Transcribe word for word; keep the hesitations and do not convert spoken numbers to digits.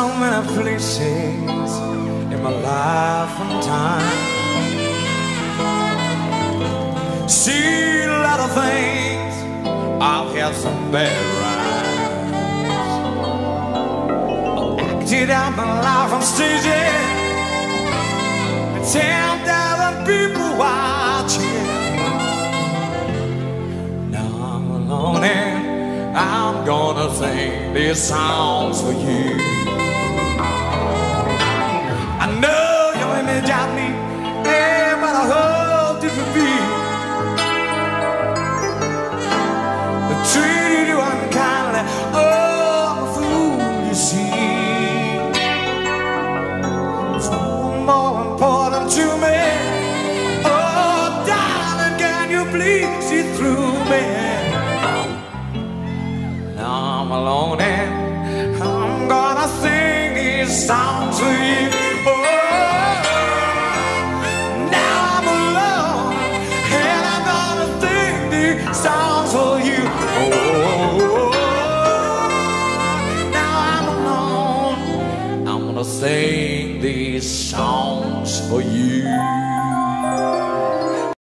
so many places in my life and time. Seen a lot of things, I've had some bad rides. I acted out my life on stages, ten thousand people watching. Now I'm alone and I'm gonna sing these songs for you. Treated you unkindly, oh, I'm a fool, you see. It's no more important to me. Oh, darling, can you please see through me? Now I'm alone and I'm gonna sing these songs for you. Oh, sing these songs for you.